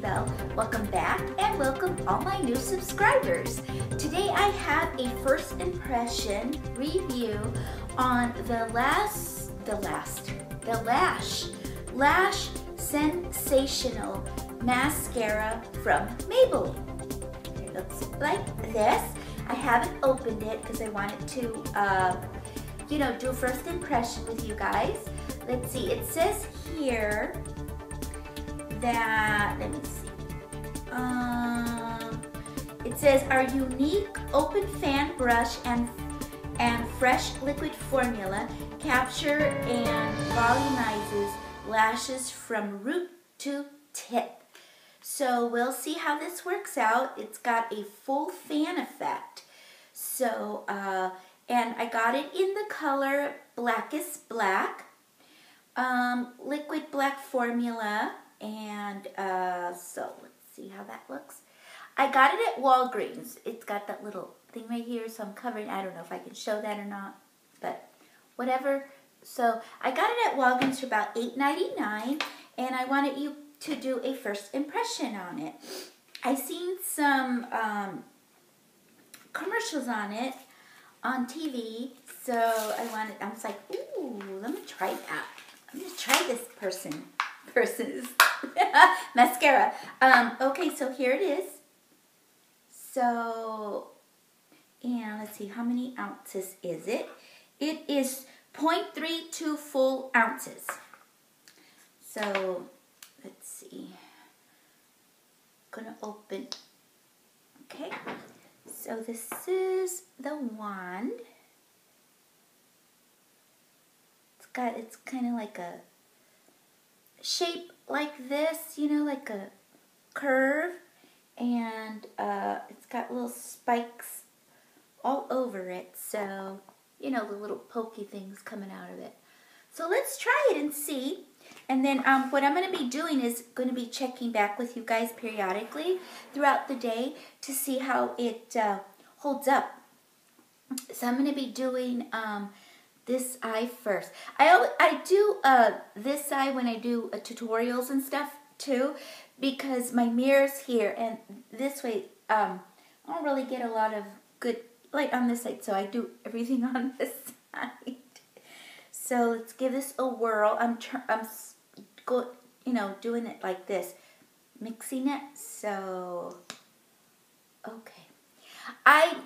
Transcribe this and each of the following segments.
Isabel. Welcome back and welcome all my new subscribers. Today I have a first impression review on the Lash Sensational Mascara from Maybelline. It looks like this. I haven't opened it because I wanted to, you know, do a first impression with you guys. Let's see, it says here that, let me see, it says our unique open fan brush and fresh liquid formula capture and volumizes lashes from root to tip. So we'll see how this works out. It's got a full fan effect. So, and I got it in the color Blackest Black, liquid black formula, and so let's see how that looks. I got it at Walgreens. It's got that little thing right here, so I'm covering. I don't know if I can show that or not, but whatever. So I got it at Walgreens for about $8.99, and I wanted you to do a first impression on it. I seen some commercials on it on TV, so I was like, ooh, let me try that. I'm gonna try this person's mascara. Okay, so here it is. So, and let's see, how many ounces is it? It is 0.32 full ounces. So, let's see. I'm gonna open. Okay, so this is the wand. It's kind of like a shape like this, you know, like a curve, and it's got little spikes all over it, so, you know, the little pokey things coming out of it. So let's try it and see, and then what I'm going to be doing is going to be checking back with you guys periodically throughout the day to see how it holds up. So I'm going to be doing this eye first. I do this eye when I do tutorials and stuff too, because my mirror's here, and this way I don't really get a lot of good light on this side, so I do everything on this side. So let's give this a whirl. You know, doing it like this, mixing it. So okay, I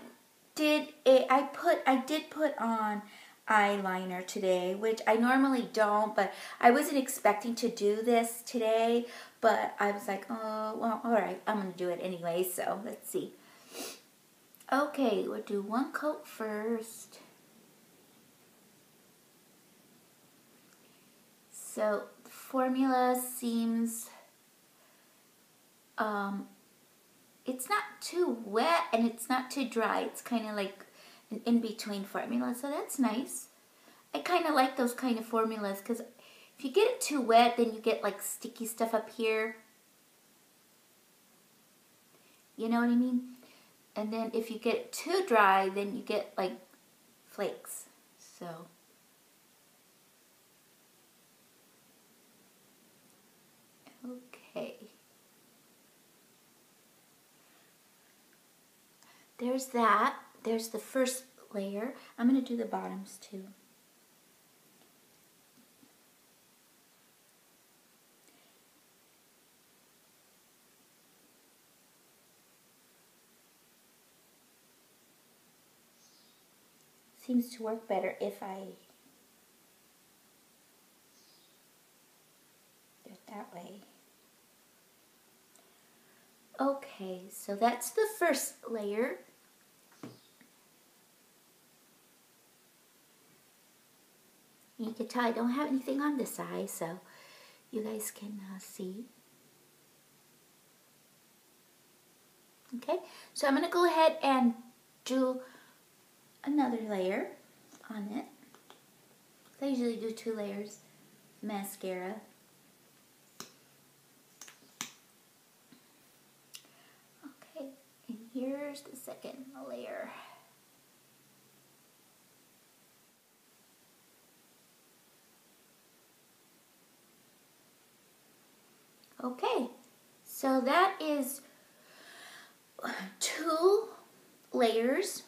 did put on eyeliner today, which I normally don't, but I wasn't expecting to do this today, but I was like, oh, well, all right, I'm gonna do it anyway. So let's see. Okay, we'll do one coat first. So the formula seems, it's not too wet and it's not too dry. It's kind of like an in-between formula, so that's nice. I kind of like those kind of formulas, because if you get it too wet, then you get like sticky stuff up here. You know what I mean? And then if you get it too dry, then you get like flakes. So okay, there's that. There's the first layer. I'm going to do the bottoms too. Seems to work better if I do it that way. Okay, so that's the first layer. You can tell I don't have anything on this eye, so you guys can see. Okay, so I'm going to go ahead and do another layer on it. I usually do two layers mascara. Okay, and here's the second layer. So that is 2 layers,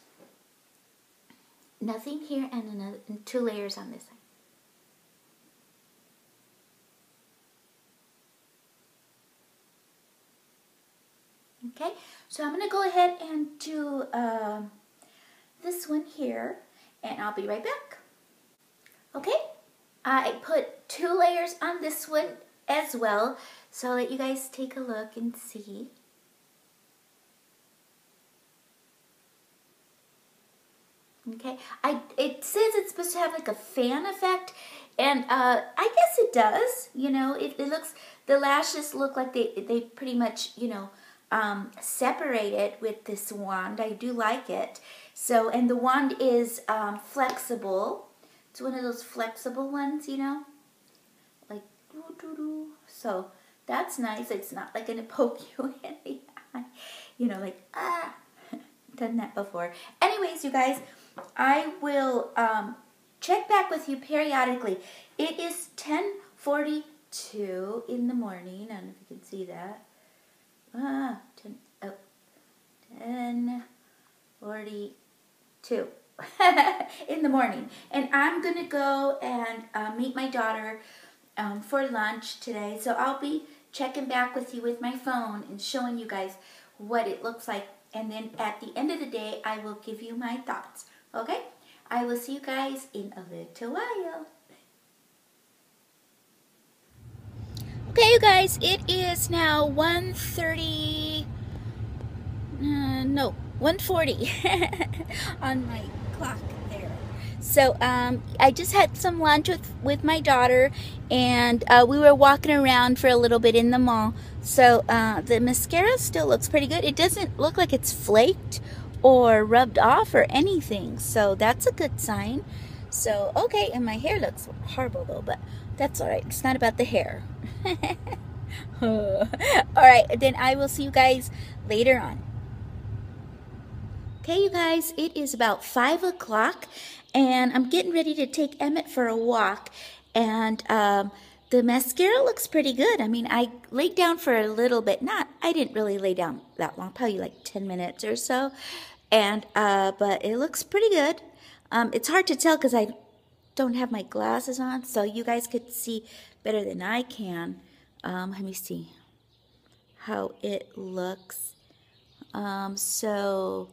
nothing here, and another 2 layers on this side. Okay, so I'm going to go ahead and do this one here, and I'll be right back. Okay, I put 2 layers on this one as well, so I'll let you guys take a look and see. Okay, it says it's supposed to have like a fan effect, and I guess it does. You know, it looks, the lashes look like they pretty much, you know, separate it with this wand. I do like it. So, and the wand is flexible. It's one of those flexible ones, you know, like doo doo doo. So that's nice. It's not like gonna poke you in the eye, you know, like ah. Done that before. Anyways, you guys, I will check back with you periodically. It is 10:42 in the morning. I don't know if you can see that. 10:42 in the morning. And I'm going to go and meet my daughter for lunch today. So I'll be checking back with you with my phone and showing you guys what it looks like. And then at the end of the day, I will give you my thoughts, okay? I will see you guys in a little while. Okay, you guys, it is now 1:40 on my clock there. So I just had some lunch with my daughter, and we were walking around for a little bit in the mall. So the mascara still looks pretty good. It doesn't look like it's flaked or rubbed off or anything. So that's a good sign. So, okay, and my hair looks horrible though, but that's all right. It's not about the hair. All right, then I will see you guys later on. Okay, you guys, it is about 5 o'clock, and I'm getting ready to take Emmett for a walk. And the mascara looks pretty good. I mean, I laid down for a little bit. I didn't really lay down that long, probably like 10 minutes or so. And, but it looks pretty good. It's hard to tell because I don't have my glasses on, so you guys could see better than I can. Let me see how it looks. So,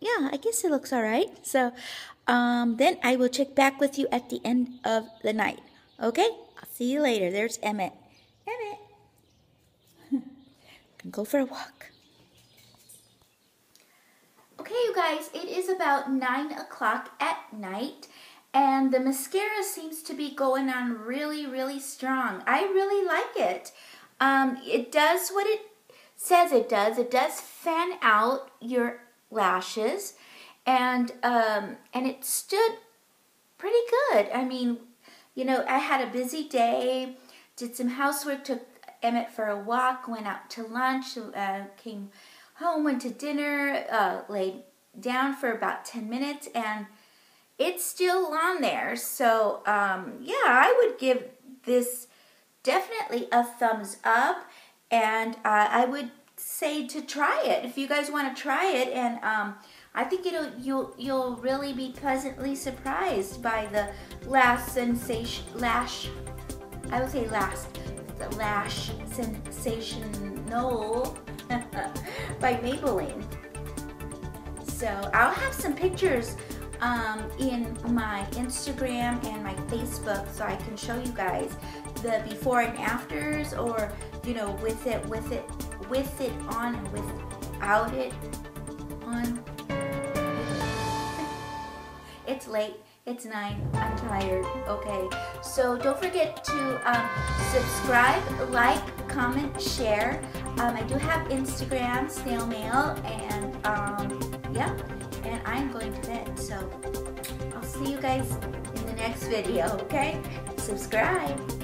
yeah, I guess it looks all right. So, then I will check back with you at the end of the night. Okay? I'll see you later. There's Emmett. Emmett. Can go for a walk. Okay, you guys, it is about 9 o'clock at night, and the mascara seems to be going on really, really strong. I really like it. It does what it says it does. It does fan out your lashes, and it stood pretty good. I mean, you know, I had a busy day, did some housework, took Emmett for a walk, went out to lunch, came home, went to dinner, laid down for about 10 minutes, and it's still on there. So, yeah, I would give this definitely a thumbs up, and I would say to try it if you guys want to try it. And I think you'll really be pleasantly surprised by the Lash Sensational by Maybelline. So I'll have some pictures in my Instagram and my Facebook, so I can show you guys the before and afters, or you know, with it on and without it on. It's late, it's 9, I'm tired, okay? So don't forget to subscribe, like, comment, share. I do have Instagram, snail mail, and yeah, and I'm going to bed. So I'll see you guys in the next video, okay? Subscribe.